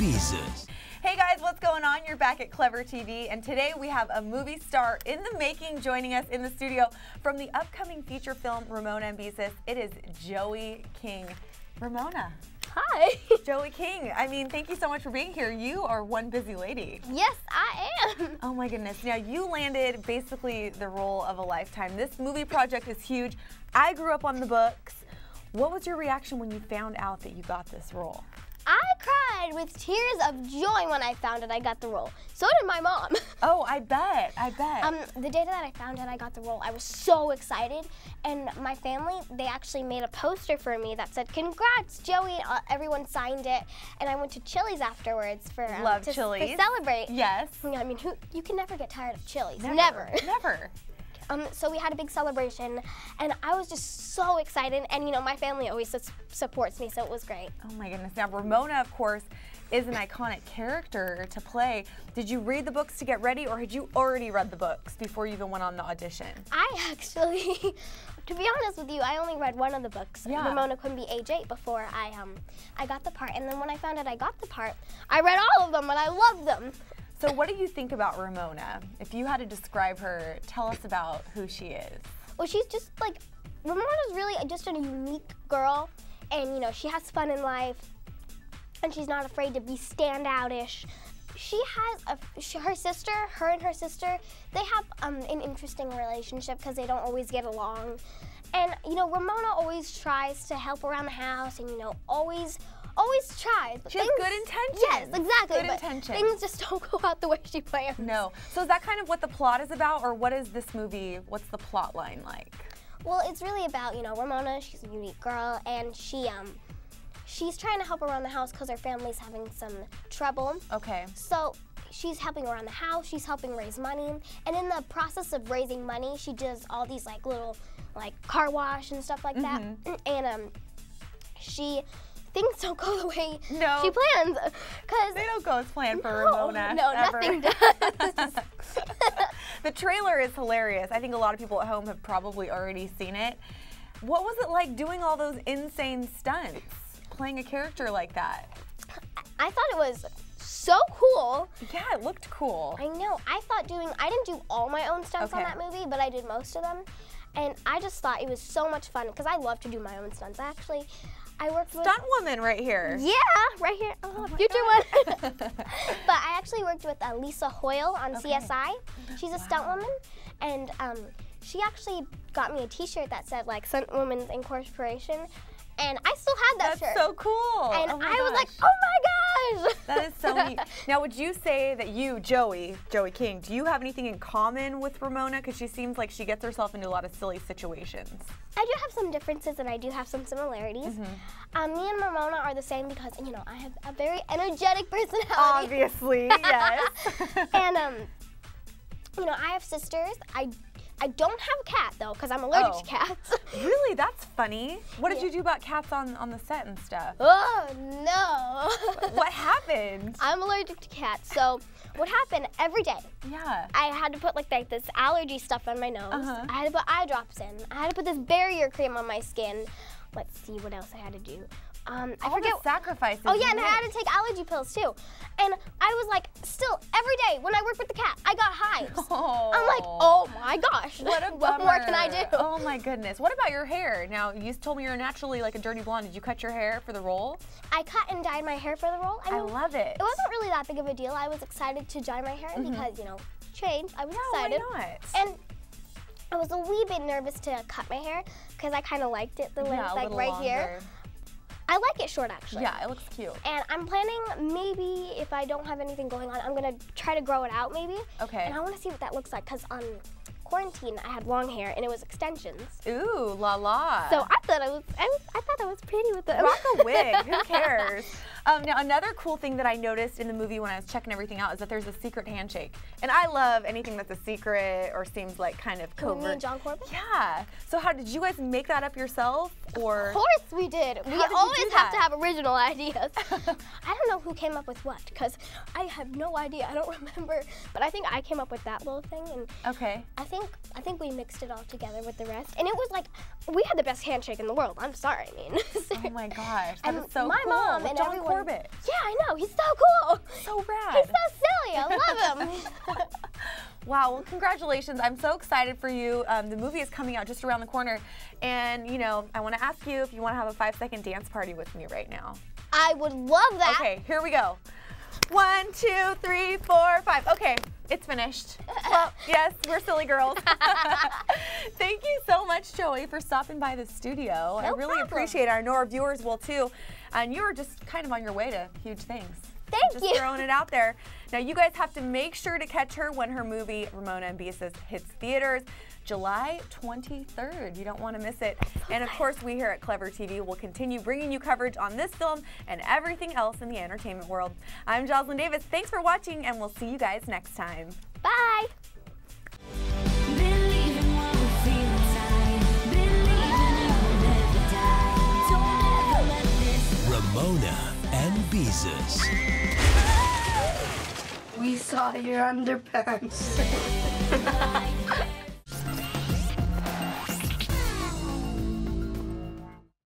Beezus. Hey guys, what's going on? You're back at Clever TV, and today we have a movie star in the making joining us in the studio from the upcoming feature film Ramona and Beezus. It is Joey King. Ramona. Hi. Joey King, I mean, thank you so much for being here. You are one busy lady. Yes, I am. Oh my goodness. Now, you landed basically the role of a lifetime. This movie project is huge. I grew up on the books. What was your reaction when you found out that you got this role? I cried with tears of joy when I found out I got the role. So did my mom. Oh, I bet. I bet. The day that I found out I got the role, I was so excited. And my family, they actually made a poster for me that said, "Congrats, Joey." Everyone signed it. And I went to Chili's afterwards to celebrate. Yes. I mean, you can never get tired of Chili's. Never. Never. So we had a big celebration, and I was just so excited, and you know, my family always supports me, so it was great. Oh my goodness. Now, Ramona, of course, is an iconic character to play. Did you read the books to get ready, or had you already read the books before you even went on the audition? I actually, to be honest with you, I only read one of the books, yeah. Ramona Quimby, Age 8, before I got the part, and then when I found out I got the part, I read all of them, and I loved them. So what do you think about Ramona? If you had to describe her, tell us about who she is. Well, she's just like, Ramona's really just a unique girl, and you know, she has fun in life, and she's not afraid to be standout-ish. She has her and her sister, they have an interesting relationship because they don't always get along. And you know, Ramona always tries to help around the house, and you know, always tries. She has good intentions. Yes, exactly. Good intentions. Things just don't go out the way she plans. No. So is that kind of what the plot is about, or what is this movie, what's the plot line like? Well, it's really about, you know, Ramona, she's a unique girl, and she's trying to help around the house because her family's having some trouble. Okay. So she's helping around the house, she's helping raise money, and in the process of raising money, she does all these like little like car wash and stuff like that. And things don't go the way she plans. They don't go as planned for Ramona. No, ever. Nothing does. The trailer is hilarious. I think a lot of people at home have probably already seen it. What was it like doing all those insane stunts, playing a character like that? I thought it was so cool. Yeah, it looked cool. I know. I didn't do all my own stunts on that movie, but I did most of them. And I just thought it was so much fun because I love to do my own stunts. I worked with stunt woman right here. Yeah, right here. Oh, future one. But I actually worked with Lisa Hoyle on CSI. She's a stunt woman, and she actually got me a T-shirt that said like "Stunt Woman Incorporation," and I still had that shirt. That's so cool. And I was like, oh my gosh. That is so neat. Now, would you say that you, Joey King, do you have anything in common with Ramona? Because she seems like she gets herself into a lot of silly situations. I do have some differences, and I do have some similarities. Me and Ramona are the same because, you know, I have a very energetic personality. Obviously, yes. And, you know, I have sisters. I don't have a cat, though, because I'm allergic to cats. Really? That's funny. What did you do about cats on the set and stuff? Oh, no. What happened? I'm allergic to cats. So what happened every day, I had to put like this allergy stuff on my nose. I had to put eye drops in. I had to put this barrier cream on my skin. Let's see what else I had to do. I forget. The sacrifices. Oh, yeah, and I had to take allergy pills, too. And I was like, still, every day when I worked with the cat, I got hives. Oh. I'm like, oh my gosh. What a bummer. What more can I do? Oh my goodness. What about your hair? Now, you told me you're naturally like a dirty blonde. Did you cut your hair for the role? I cut and dyed my hair for the role. I mean, I love it. It wasn't really that big of a deal. I was excited to dye my hair because, you know, change. I was excited. Why not? And I was a wee bit nervous to cut my hair because I kind of liked it the way it's like right here. I like it short, actually. Yeah, it looks cute. And I'm planning, maybe if I don't have anything going on, I'm gonna try to grow it out, maybe. Okay. And I wanna see what that looks like, cause on quarantine, I had long hair and it was extensions. Ooh, la la. So I thought I was pretty with it. Rock a wig, who cares? Now, another cool thing that I noticed in the movie when I was checking everything out is that there's a secret handshake. And I love anything that's a secret or seems like kind of covert. You mean John Corbin? Yeah. So how did you guys make that up yourself? Or of course we did. We always have to have original ideas. I don't know who came up with what because I have no idea. I don't remember. But I think I came up with that little thing. And I think we mixed it all together with the rest. And it was like, we had the best handshake in the world. I'm sorry. I mean. Oh my gosh. That is so cool. My mom and everyone Corbin. Yeah, I know. He's so cool. So rad. He's so silly. I love him. Wow, well, congratulations. I'm so excited for you. The movie is coming out just around the corner. And, you know, I want to ask you if you want to have a 5-second dance party with me right now. I would love that. Okay, here we go. 1, 2, 3, 4, 5. Okay, it's finished. Well, yes, we're silly girls. Thank you so much, Joey, for stopping by the studio. No problem. I really appreciate it. I know our viewers will too. And you're just kind of on your way to huge things. Thank you. Just throwing it out there. Now, you guys have to make sure to catch her when her movie, Ramona and Beezus, hits theaters July 23rd. You don't want to miss it. And, of course, we here at Clever TV will continue bringing you coverage on this film and everything else in the entertainment world. I'm Jocelyn Davis. Thanks for watching, and we'll see you guys next time. Bye. Ramona and Beezus. We saw your underpants.